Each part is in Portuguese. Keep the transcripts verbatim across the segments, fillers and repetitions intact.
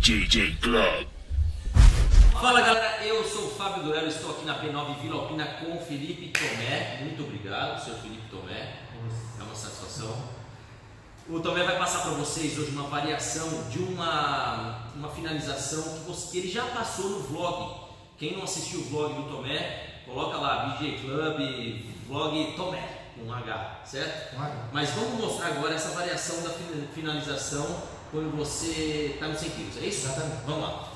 D J Club. Fala galera, eu sou o Fábio Dureiro, estou aqui na P nove Vila Alpina com o Felipe Tomé. Muito obrigado, senhor Felipe Tomé. É uma satisfação. O Tomé vai passar para vocês hoje uma variação de uma, uma finalização que, você, que ele já passou no vlog. Quem não assistiu o vlog do Tomé, coloca lá B J Club, vlog Tomé, com H, certo? Mas vamos mostrar agora essa variação da finalização quando você está no sentido, é isso? Exatamente. Vamos lá.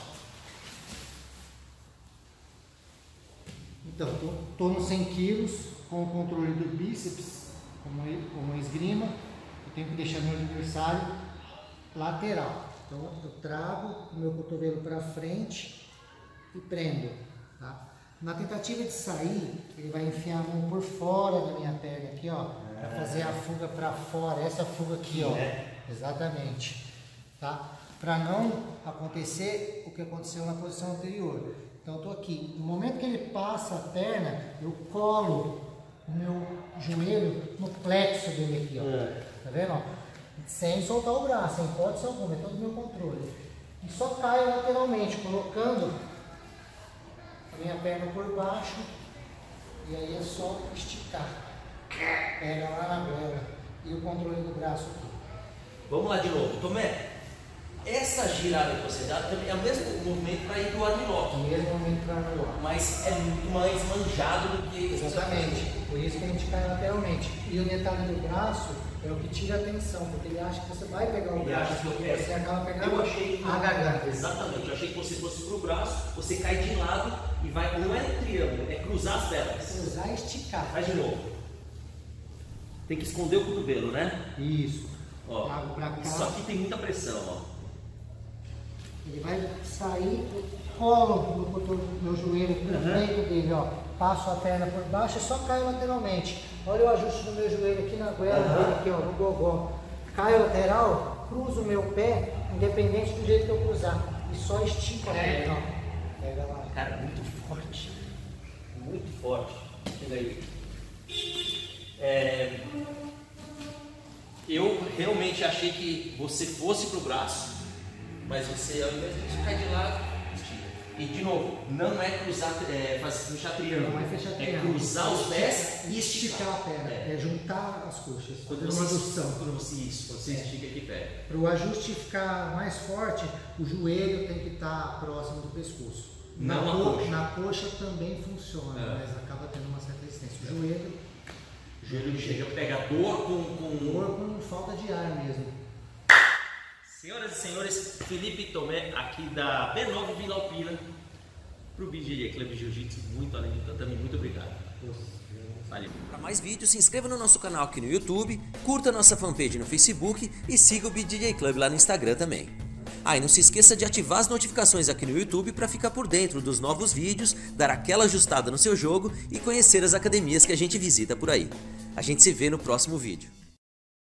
Então, estou nos cem quilos com o controle do bíceps, como esgrima. Eu tenho que deixar meu adversário lateral. Então, eu travo o meu cotovelo para frente e prendo. Tá? Na tentativa de sair, ele vai enfiar a mão por fora da minha perna aqui, ó, é. Para fazer a fuga para fora, essa fuga aqui, ó. É. Exatamente. Tá? Para não acontecer o que aconteceu na posição anterior. Então eu estou aqui, no momento que ele passa a perna, eu colo o meu joelho no plexo dele aqui, ó. É. Tá vendo? Ó? Sem soltar o braço, sem hipótese alguma, é todo o meu controle. E só caio lateralmente, colocando a minha perna por baixo, e aí é só esticar. Pega lá na goela e o controle do braço aqui. Vamos lá de novo, Tomé. Essa girada que você dá também é o mesmo movimento para ir para o armlock. O mesmo movimento para o armlock. Mas é muito mais manjado do que... Exatamente. Por isso que a gente cai lateralmente. E o detalhe do braço é o que tira a atenção, porque ele acha que você vai pegar o ele braço que e você acaba pegando eu achei que... a garganta. Exatamente. Eu achei que você fosse para o braço, você cai de lado e vai... Não é triângulo, é cruzar as pernas. Cruzar e esticar. Vai de novo. Tem que esconder o cotovelo, né? Isso. Ó, isso aqui tem muita pressão, ó. Ele vai sair, colo o meu joelho pro peito dele, ó. Passo a perna por baixo e só caio lateralmente. Olha o ajuste do meu joelho aqui na goela dele, aqui, ó, no gogó. Caio lateral, cruzo o meu pé, independente do jeito que eu cruzar. E só estico a perna, ó. Pega lá. Cara, muito forte. Muito forte. Chega aí. É... Eu realmente achei que você fosse pro braço, mas você ao invés de ficar de lado, estira. E de novo, não é cruzar, é fechar triângulo, não é fechar triângulo, é cruzar os pés e esticar a perna, é, é juntar as coxas, fazer uma adução. Quando você isso, você é. Estica aqui perto. Para o ajuste ficar mais forte, o joelho tem que estar próximo do pescoço. Na, na, co coxa. na coxa também funciona, é. Mas acaba tendo uma certa resistência. O joelho... O joelho chega, pega dor com, com... Dor com falta de ar mesmo. Senhoras e senhores, Felipe Tomé aqui da B nove Vila Alpina para o B J J Club Jiu-Jitsu, muito além de tudo também, muito obrigado. Valeu. Para mais vídeos, se inscreva no nosso canal aqui no YouTube, curta a nossa fanpage no Facebook e siga o B J J Club lá no Instagram também. Ah, e não se esqueça de ativar as notificações aqui no YouTube para ficar por dentro dos novos vídeos, dar aquela ajustada no seu jogo e conhecer as academias que a gente visita por aí. A gente se vê no próximo vídeo.